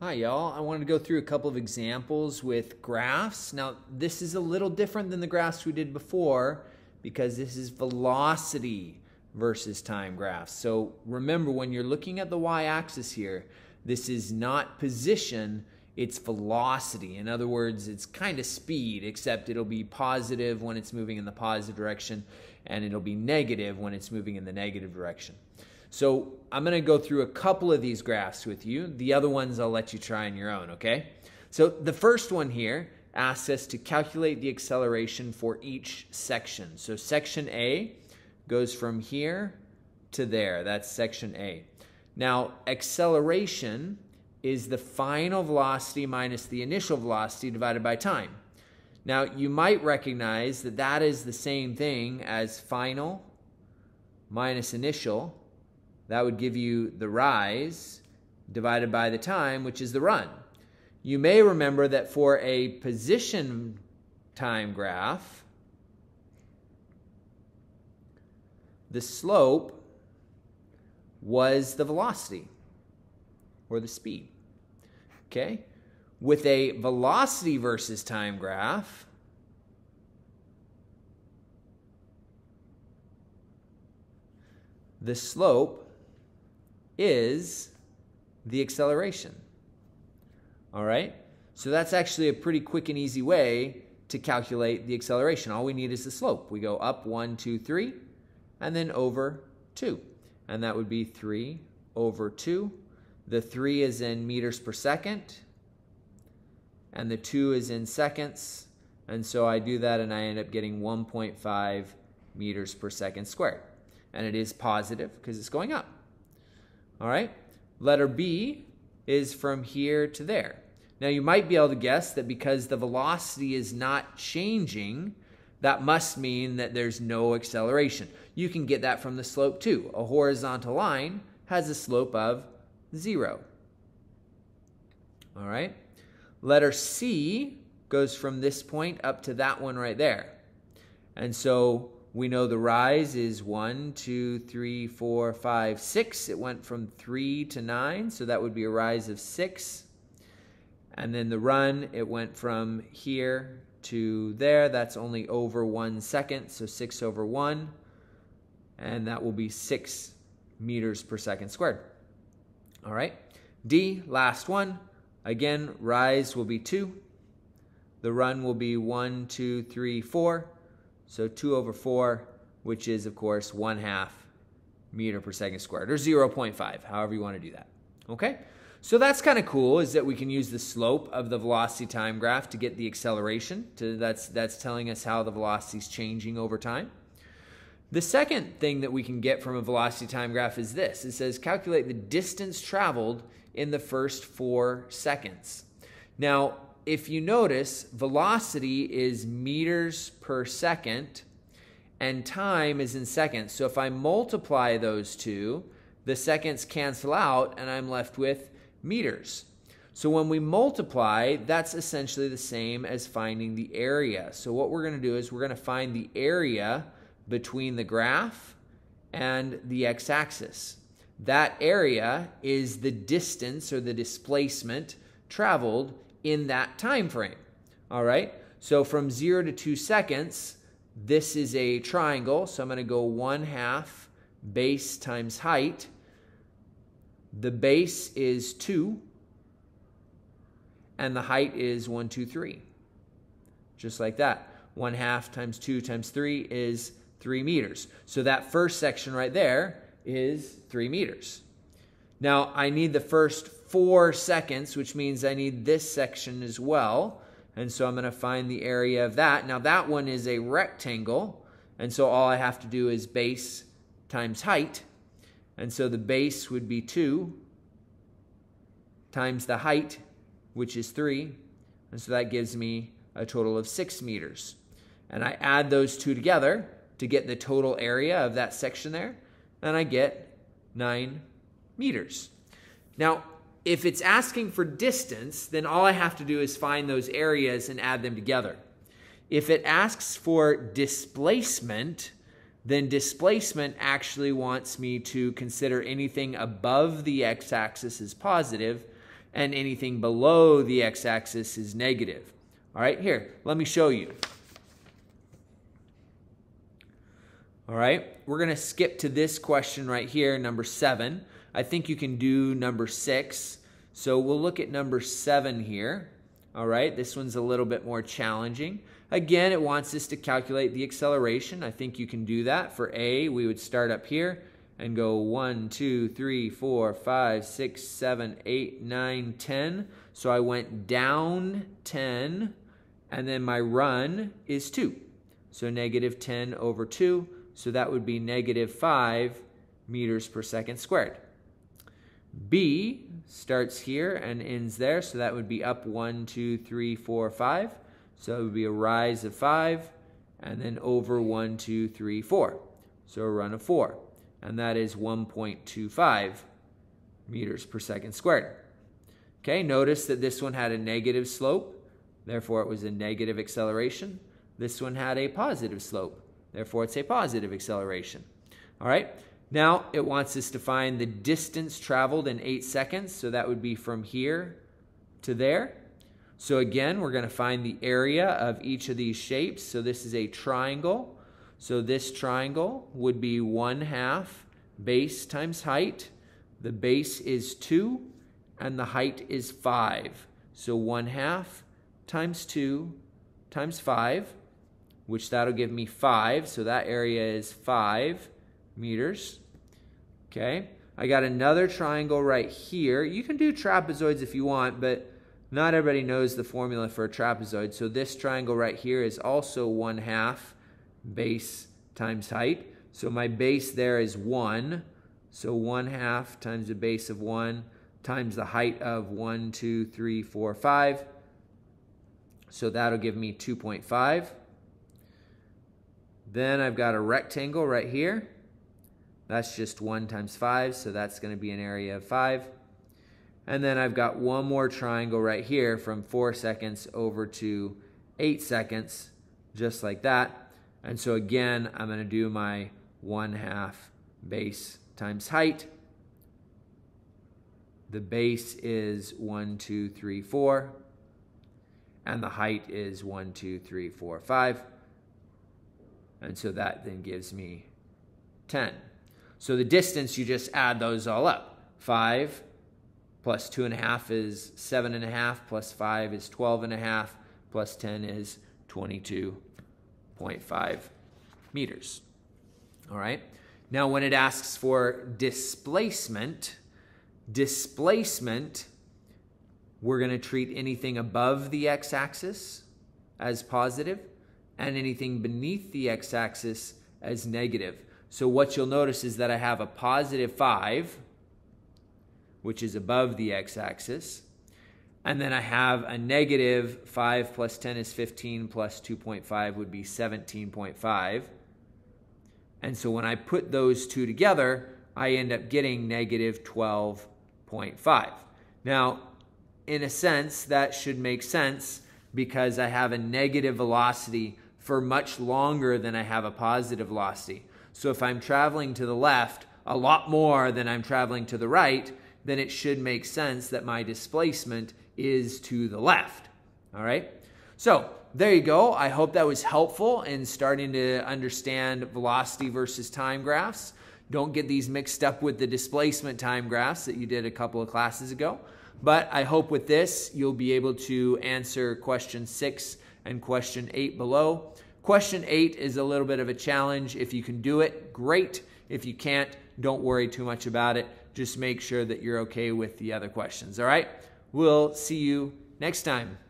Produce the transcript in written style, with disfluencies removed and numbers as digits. Hi y'all, I wanted to go through a couple of examples with graphs. Now this is a little different than the graphs we did before because this is velocity versus time graphs. So remember, when you're looking at the y-axis here, this is not position, it's velocity. In other words, it's kind of speed, except it'll be positive when it's moving in the positive direction and it'll be negative when it's moving in the negative direction. So I'm going to go through a couple of these graphs with you. The other ones I'll let you try on your own, okay? So the first one here asks us to calculate the acceleration for each section. So section A goes from here to there. That's section A. Now acceleration is the final velocity minus the initial velocity divided by time. Now you might recognize that that is the same thing as final minus initial. That would give you the rise divided by the time, which is the run. You may remember that for a position time graph, the slope was the velocity or the speed, okay? With a velocity versus time graph, the slope is the acceleration. All right, so that's actually a pretty quick and easy way to calculate the acceleration. All we need is the slope. We go up 1, 2, 3 and then over 2, and that would be 3/2. The 3 is in meters per second and the 2 is in seconds, and so I do that and I end up getting 1.5 meters per second squared, and it is positive because it's going up. All right, letter B is from here to there. Now you might be able to guess that because the velocity is not changing, that must mean that there's no acceleration. You can get that from the slope too. A horizontal line has a slope of 0. All right, letter C goes from this point up to that one right there. And so we know the rise is 1, 2, 3, 4, 5, 6. It went from 3 to 9, so that would be a rise of 6. And then the run, it went from here to there. That's only over 1 second, so 6/1. And that will be 6 meters per second squared. All right. D, last one. Again, rise will be 2. The run will be 1, 2, 3, 4. So 2/4, which is, of course, 1/2 meter per second squared, or 0.5, however you want to do that. Okay? So that's kind of cool, is that we can use the slope of the velocity time graph to get the acceleration. That's telling us how the velocity is changing over time. The second thing that we can get from a velocity time graph is this. It says calculate the distance traveled in the first 4 seconds. Now, if you notice, velocity is meters per second and time is in seconds. So if I multiply those two, the seconds cancel out and I'm left with meters. So when we multiply, that's essentially the same as finding the area. So what we're going to do is we're going to find the area between the graph and the x-axis. That area is the distance or the displacement traveled in that time frame. All right, so from 0 to 2 seconds, this is a triangle, so I'm going to go 1/2 base times height. The base is 2 and the height is 1, 2, 3, just like that. 1/2 times 2 times 3 is 3 meters. So that first section right there is 3 meters. Now I need the first 4 seconds, which means I need this section as well. And so I'm going to find the area of that. Now that one is a rectangle. And so all I have to do is base times height. And so the base would be 2 times the height, which is 3. And so that gives me a total of 6 meters. And I add those two together to get the total area of that section there. And I get 9 meters. Now, if it's asking for distance, then all I have to do is find those areas and add them together. If it asks for displacement, then displacement actually wants me to consider anything above the x-axis as positive and anything below the x-axis is negative. All right, here, let me show you. All right, we're going to skip to this question right here, number 7. I think you can do number 6. So we'll look at number 7 here. All right, this one's a little bit more challenging. Again, it wants us to calculate the acceleration. I think you can do that. For A, we would start up here and go 1, 2, 3, 4, 5, 6, 7, 8, 9, 10. So I went down 10, and then my run is 2. So negative 10 over 2. So that would be negative 5 meters per second squared. B starts here and ends there. So that would be up 1, 2, 3, 4, 5. So it would be a rise of 5 and then over 1, 2, 3, 4. So a run of 4. And that is 1.25 meters per second squared. Okay, notice that this one had a negative slope. Therefore, it was a negative acceleration. This one had a positive slope. Therefore, it's a positive acceleration. All right, now it wants us to find the distance traveled in 8 seconds. So that would be from here to there. So again, we're going to find the area of each of these shapes. So this is a triangle. So this triangle would be 1/2 base times height. The base is 2 and the height is 5. So 1/2 times 2 times 5, which that'll give me 5. So that area is 5 meters. Okay. I got another triangle right here. You can do trapezoids if you want, but not everybody knows the formula for a trapezoid. So this triangle right here is also 1/2 base times height. So my base there is 1. So 1/2 times the base of 1 times the height of 1, 2, 3, 4, 5. So that'll give me 2.5. Then I've got a rectangle right here. That's just 1 times 5. So that's going to be an area of 5. And then I've got one more triangle right here from 4 seconds over to 8 seconds, just like that. And so again, I'm going to do my 1/2 base times height. The base is 1, 2, 3, 4. And the height is 1, 2, 3, 4, 5. And so that then gives me 10. So the distance, you just add those all up. 5 plus 2.5 is 7.5, plus 5 is 12.5, plus 10 is 22.5 meters. All right. Now when it asks for displacement, we're going to treat anything above the x-axis as positive and anything beneath the x-axis as negative. So what you'll notice is that I have a positive 5, which is above the x-axis. And then I have a negative 5 plus 10 is 15 plus 2.5 would be 17.5. And so when I put those two together, I end up getting negative 12.5. Now, in a sense, that should make sense because I have a negative velocity for much longer than I have a positive velocity. So if I'm traveling to the left a lot more than I'm traveling to the right, then it should make sense that my displacement is to the left. All right. So there you go. I hope that was helpful in starting to understand velocity versus time graphs. Don't get these mixed up with the displacement time graphs that you did a couple of classes ago. But I hope with this, you'll be able to answer question 6 and question 8 below. Question 8 is a little bit of a challenge. If you can do it, great. If you can't, don't worry too much about it. Just make sure that you're okay with the other questions, all right? We'll see you next time.